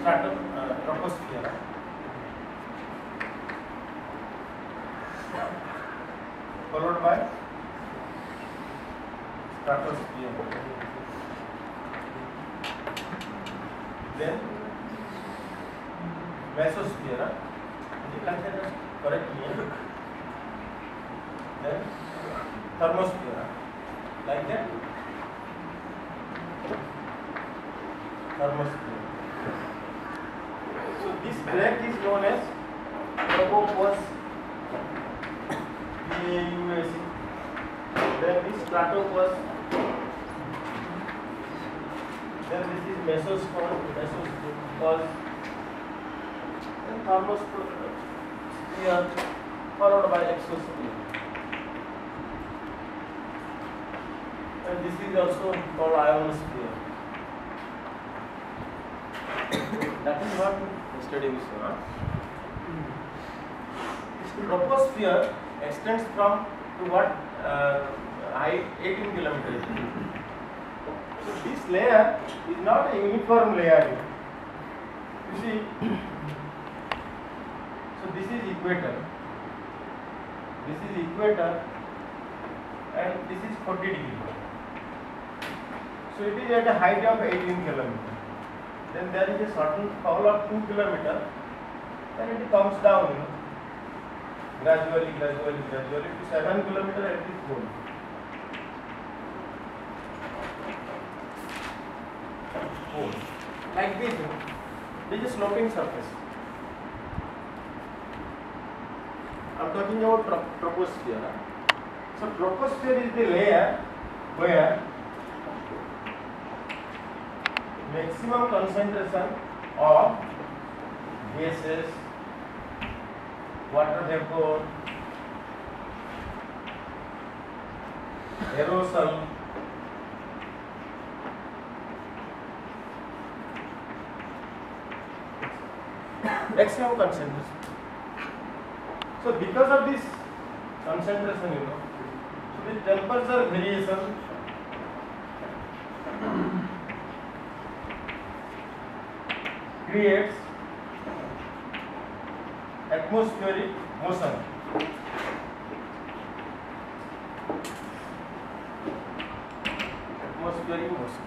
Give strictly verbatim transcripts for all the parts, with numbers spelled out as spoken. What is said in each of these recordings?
strato, uh, troposphere. Followed by stratosphere. Then mesosphere. Did you like that correctly? Then thermosphere. Like that? Thermosphere. So this break is known as troposphere. B A U S. Then this stratosphere. Then this is mesosphere, mesosphere. Then thermosphere, followed by exosphere. And this is also called ionosphere. That is what yesterday we saw. This troposphere extends from to what uh, height eighteen kilometers. So this layer is not a uniform layer. You see, so this is equator. This is equator, and this is forty degrees. So it is at a height of eighteen kilometers. Then there is a certain fall of two kilometers. Then it comes down. You know, gradually, gradually, gradually to seven kilometers at this zone. Oh. Like this, this is a sloping surface. I am talking about trop troposphere. Right? So, troposphere is the layer where maximum concentration of gases, water vapor, erosion, maximum concentration. So because of this concentration, you know, so the temperature variation creates atmospheric motion. Atmospheric motion.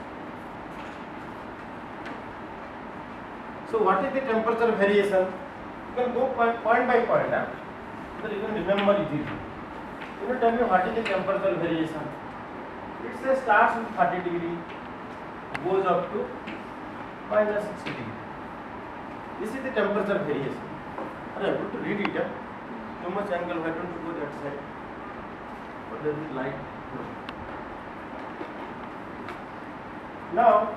So what is the temperature variation? You can go point, point by point, huh? So you can remember easily. You know, tell me what is the temperature variation? It says starts with thirty degrees, goes up to minus sixty degrees. This is the temperature variation. I am going to read it. Too much angle, why don't you go that side? But there is light. Now,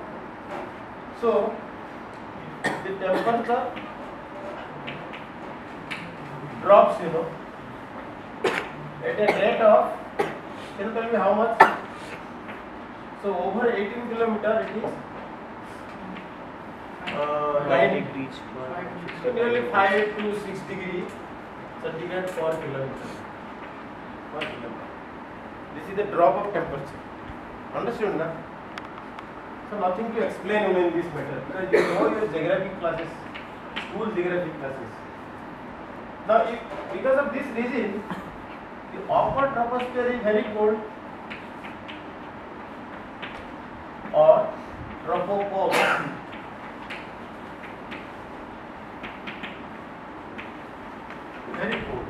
so the temperature drops, you know, at a rate of, can you tell me how much? So over eighteen kilometers it is Uh, nine degrees. So nearly five to six degrees centigrade per kilometer. Per kilometer. This is the drop of temperature. Understood, na? So nothing to explain in this matter because you know your geographic classes, school geographic classes. Now, if, because of this reason, the upper troposphere is very cold or tropopause. Very cool.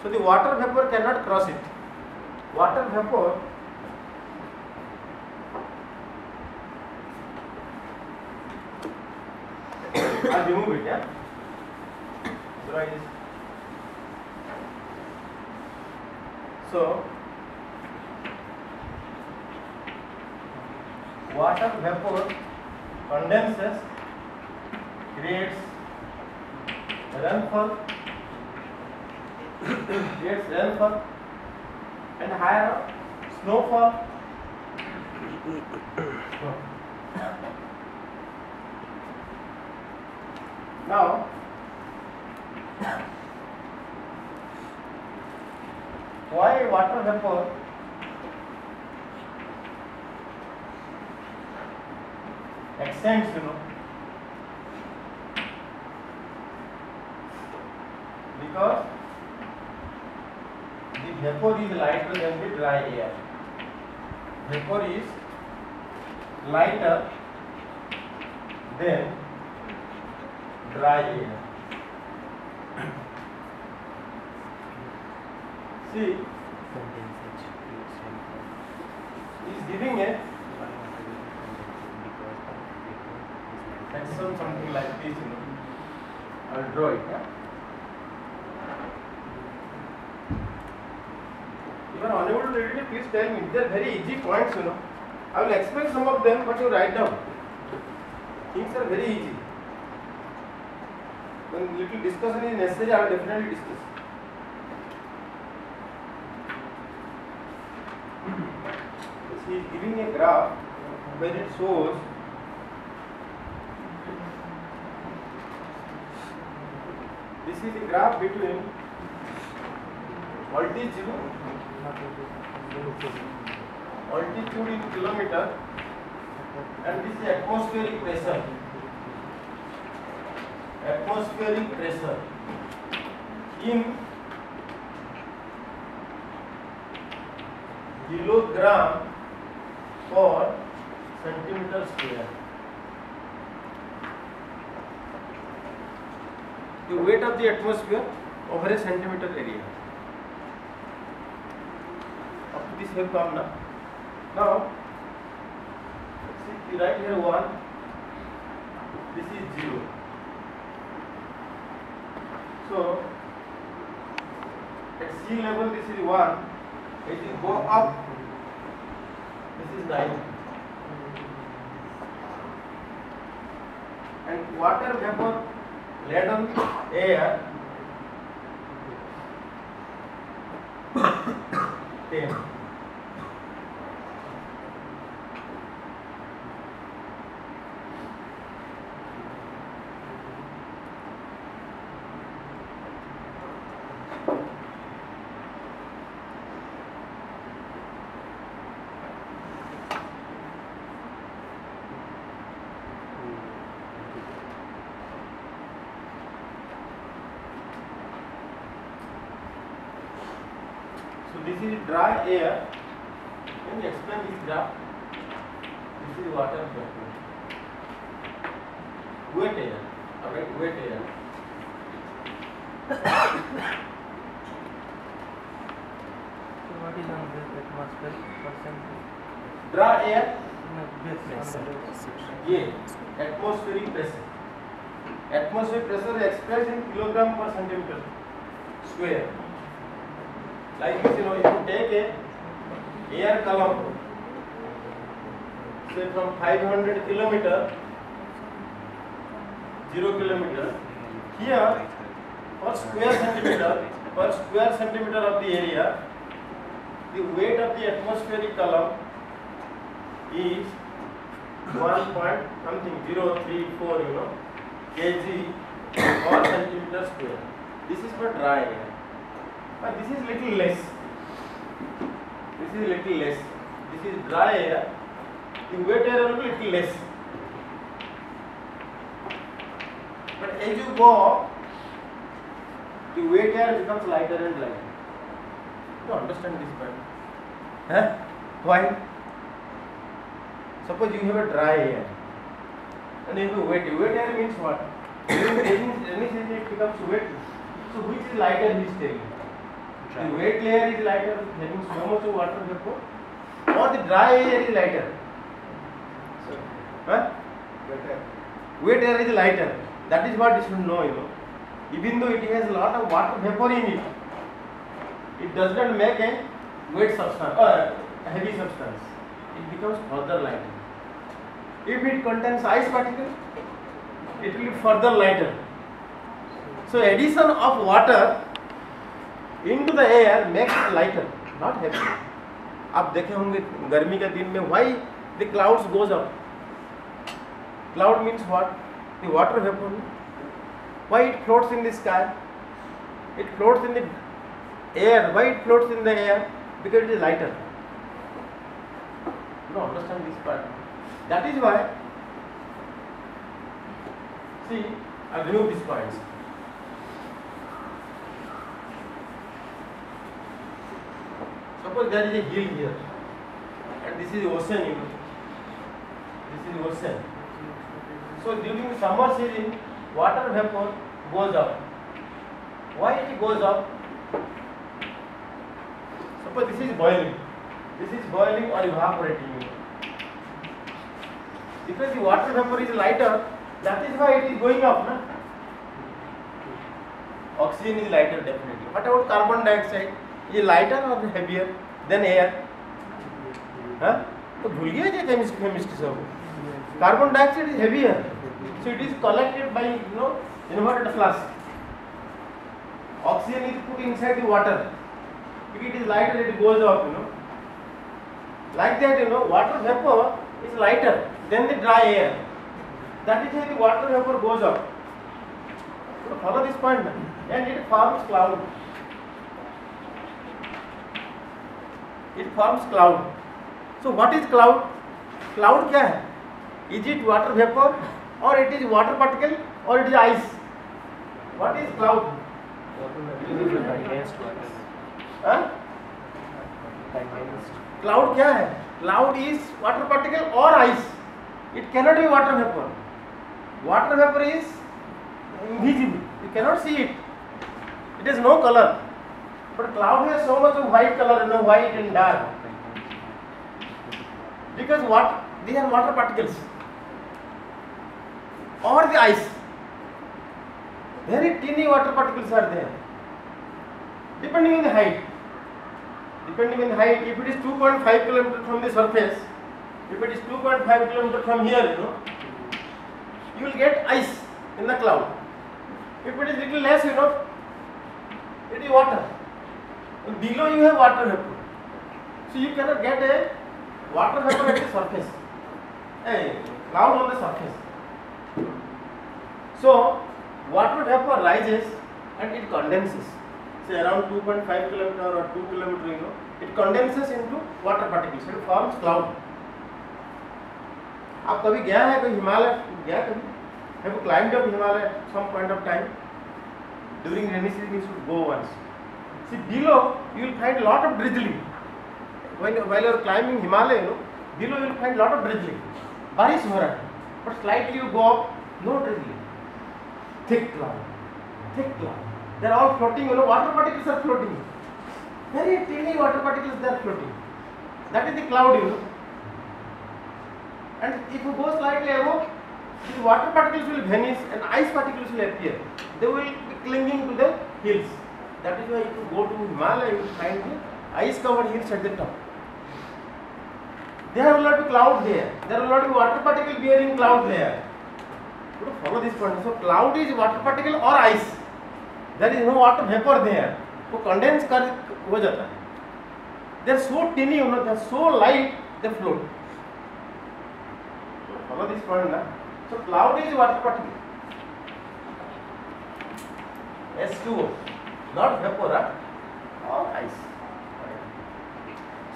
So the water vapor cannot cross it. Water vapor I'll remove it, yeah. So I just so water vapor condenses, creates rainfall, creates rainfall and higher snowfall. Now, why water vapor extends, you know, because the vapor is lighter than the dry air. Vapor is lighter than dry air. See, is giving a action something like this. You know, I'll draw it. Yeah? You are unable to read it. Please tell me. They are very easy points. You know, I will explain some of them, but you write down. Things are very easy. When little discussion is necessary, I will definitely discuss. He is giving a graph where it shows this is the graph between altitude altitude in kilometer and this is atmospheric pressure atmospheric pressure in kilogram for centimeter square. The weight of the atmosphere over a centimeter area. Up to this have come now. Now, see, we write here one. This is zero. So at sea level, this is one. It will go up. This is nine, and water vapor laid on the air ten. Dry air. Can you explain this graph? This is water vapor. Wet air. Alright, wet air. So what is on the atmosphere percentage? Dry air. Yeah. Atmospheric pressure. Atmospheric pressure is expressed in kilogram per centimeter square. Like this, you know, if you take a air column, say from five hundred kilometer, zero kilometer, here per square centimeter, per square centimeter of the area, the weight of the atmospheric column is one point something zero three four, you know, kg per centimeter square. This is for dry air. But this is little less. This is little less. This is dry air. The wet air is little less. But as you go up, the wet air becomes lighter and lighter. You understand this point? Huh? Why? Suppose you have a dry air and you have a wet air. Wet air means what? Any season it becomes wet. So which is lighter in this telling? The wet layer is lighter, having so much of water vapor, or the dry air is lighter. So, huh? Wet air. Wet air is lighter. That is what you should know, you know. Even though it has a lot of water vapor in it, it does not make a wet substance or a heavy substance. It becomes further lighter. If it contains ice particles, it will be further lighter. So, addition of water into the air makes it lighter, not heavy. आप देखे होंगे गर्मी के दिन में why the clouds goes up? Cloud means what? The water vapor. Why it floats in the sky? It floats in the air. Why it floats in the air? Because it is lighter. No, understand this part. That is why See, I remove these points. Suppose there is a hill here, and this is the ocean. You know. This is the ocean. So during the summer season, water vapor goes up. Why it goes up? Suppose this is boiling. This is boiling or evaporating. Because the water vapor is lighter, that is why it is going up. Na? Oxygen is lighter definitely. What about carbon dioxide? Is it lighter or heavier than air? Huh? So, carbon dioxide is heavier. So it is collected by, you know, inverted flask. Oxygen is put inside the water. If it is lighter, it goes up, you know. Like that, you know, water vapor is lighter than the dry air. That is how the water vapor goes up. So follow this point, and it forms cloud. It forms cloud. So what is cloud? Cloud क्या है? Is it water vapor or it is water particle or it is ice? What is cloud? Huh? Cloud क्या है? Cloud is water particle or ice. It cannot be water vapor. Water vapor is invisible. You cannot see it. It has no color. But cloud has so much of white color, you know, white and dark. Because what? These are water particles or the ice. Very tiny water particles are there. Depending on the height. Depending on the height, if it is two point five kilometers from the surface, if it is two point five kilometers from here, you know, you will get ice in the cloud. If it is little less, you know, it is water. And below you have water vapor. So you cannot get a water vapor at the surface, a cloud on the surface. So water vapor rises and it condenses. Say around two point five kilometer or two kilometer, you know, it condenses into water particles. It forms cloud. आप कभी गया है कोई हिमालय गया कभी? Have you climbed up Himalaya at some point of time? During rainy season, you should go once. See, below you will find lot of drizzling. When while you are climbing Himalaya, you know, below you will find lot of drizzling. बारिश हो रहा है, but slightly you go up, no drizzling. Thick cloud, thick cloud. They are all floating. You know, water particles are floating. Very tiny water particles they are floating. That is the cloud, you know. And if you go slightly above, the water particles will vanish and ice particles will appear. They will be clinging to the hills. That is why if you go to Himalaya, you will find the ice-covered hills at the top. There are a lot of cloud there. There are a lot of water particle bearing cloud there. You have to follow this point. So cloud is water particle or ice. There is no water vapor there. So condense हो जाता है. They are so tiny, you know, they are so light, they float. Follow this point, na? So cloud is water particle. S two O, not vapor, right? Or ice.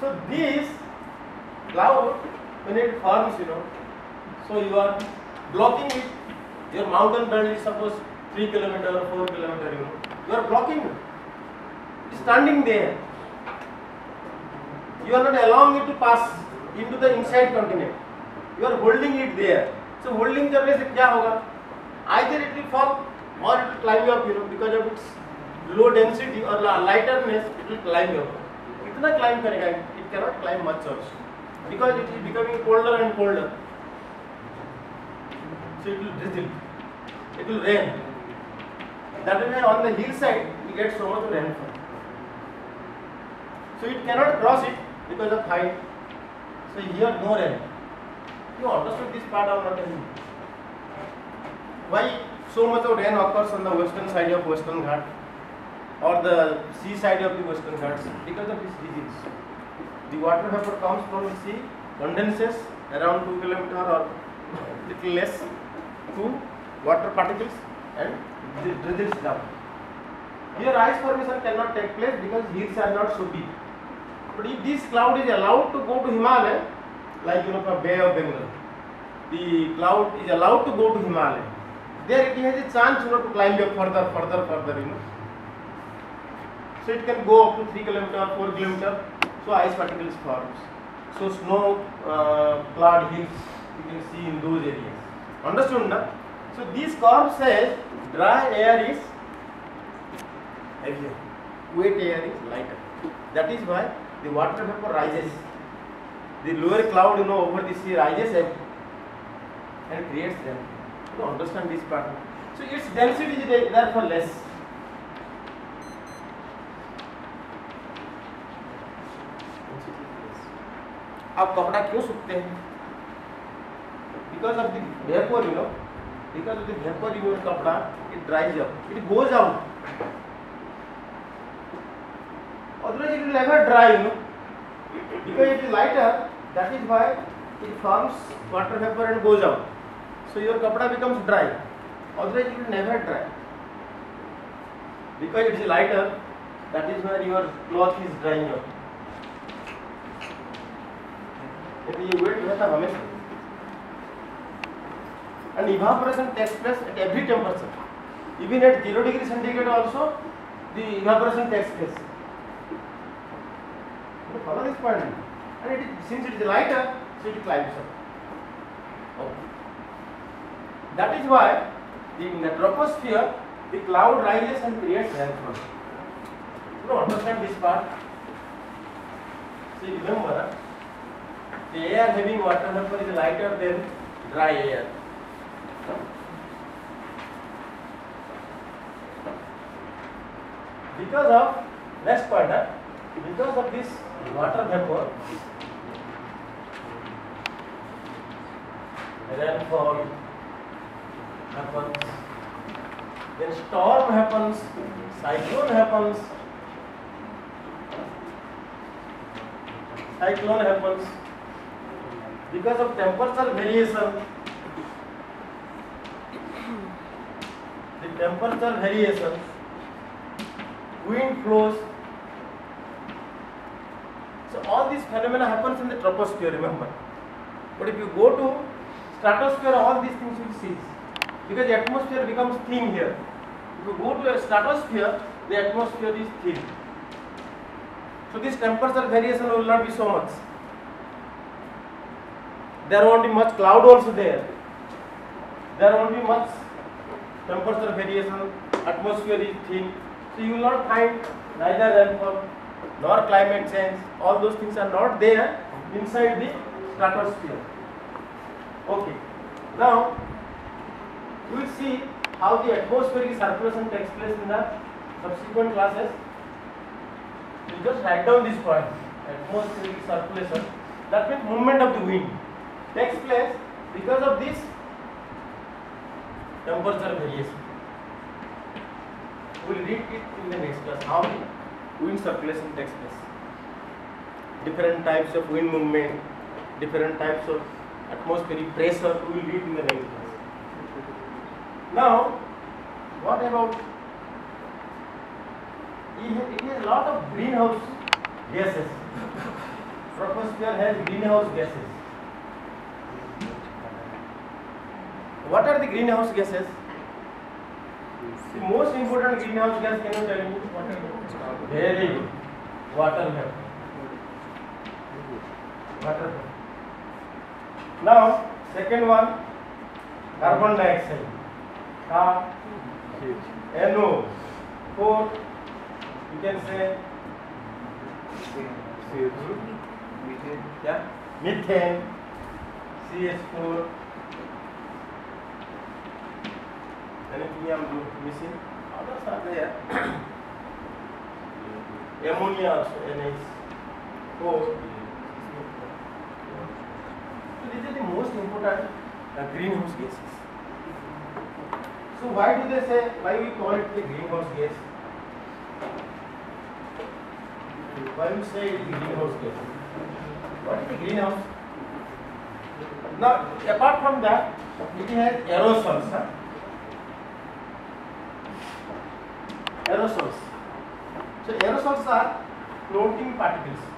So this cloud, when it forms, you know, so you are blocking it. Your mountain belt is suppose three kilometer or four kilometer, you know, you are blocking it. It is standing there. You are not allowing it to pass into the inside continent. You are holding it there. So holding the way, क्या होगा? Either it will fall or it will climb up, you know, because of its low density or lightness, it will climb up. इतना climb करेगा, it cannot climb much also, because it is becoming colder and colder. So it will drizzle, it will rain. That way on the hillside you get so much rainfall. So it cannot cross it because of height. So here no rain. You understood this part or not? Why so much of rain occurs on the western side of Western Ghats or the sea side of the Western Ghats? Because of this disease. The water vapor comes from the sea, condenses around two kilometers or little less to water particles and drizzles down. Here ice formation cannot take place because hills are not so deep. But if this cloud is allowed to go to Himalaya, like, you know, from Bay of Bengal, the cloud is allowed to go to Himalaya. there it has a chance, you know, to climb up further, further, further, you know. So it can go up to three kilometers, four kilometers, so ice particles forms. So snow uh, clad hills you can see in those areas. Understood na? So this curve says dry air is heavier, wet air is lighter. That is why the water vapor rises. The lower cloud, you know, over the sea rises and, and creates them. You know, understand this part. So its density is therefore less. आप कपड़ा क्यों सूखते हैं? Because of the vapor, you know. Because of the vapor, you know, कपड़ा it dries up, it goes out. Otherwise, it will never dry, you know. Because it is lighter, that is why it forms water vapor and goes out. So your kapda becomes dry. Otherwise, it will never dry. Because it is lighter, that is where your cloth is drying up. And evaporation takes place at every temperature. Even at zero degree centigrade also, the evaporation takes place. So follow this point, and it is, since it is lighter, so it climbs up. Oh. That is why the, in the troposphere, the cloud rises and creates rainfall. You know, understand this part. See, remember, the air having water vapor is lighter than dry air. Because of next point, because of this water vapor, rainfall happens, then storm happens, cyclone happens, cyclone happens, because of temperature variation, the temperature variation, wind flows. So all these phenomena happens in the troposphere, remember. But if you go to stratosphere, all these things you cease, because the atmosphere becomes thin here. If you go to a stratosphere, the atmosphere is thin. So this temperature variation will not be so much. There won't be much cloud also there. There won't be much temperature variation, atmosphere is thin. So you will not find neither rainfall nor climate change, all those things are not there inside the stratosphere. Okay, now we will see how the atmospheric circulation takes place in the subsequent classes. We just write down this point, atmospheric circulation, that means movement of the wind takes place because of this temperature variation. We will read it in the next class, how the wind circulation takes place, different types of wind movement, different types of atmospheric pressure, we will read in the next class. Now, what about, it has a lot of greenhouse gases. Troposphere has greenhouse gases. What are the greenhouse gases? The most important greenhouse gas, can you tell me? Water vapor. Very good. Water vapor. Water vapor. Now, second one, carbon dioxide. Car, NO, four, you can say methane. Yeah, methane, C H four. Anything I am missing? Others are there. Ammonia also, N H four. So these are the most important uh, greenhouse gases. So why do they say, why we call it the greenhouse gas? Why we say it is greenhouse gas? What is the greenhouse? Now, apart from that, it has aerosols. Huh? Aerosols. So aerosols are floating particles.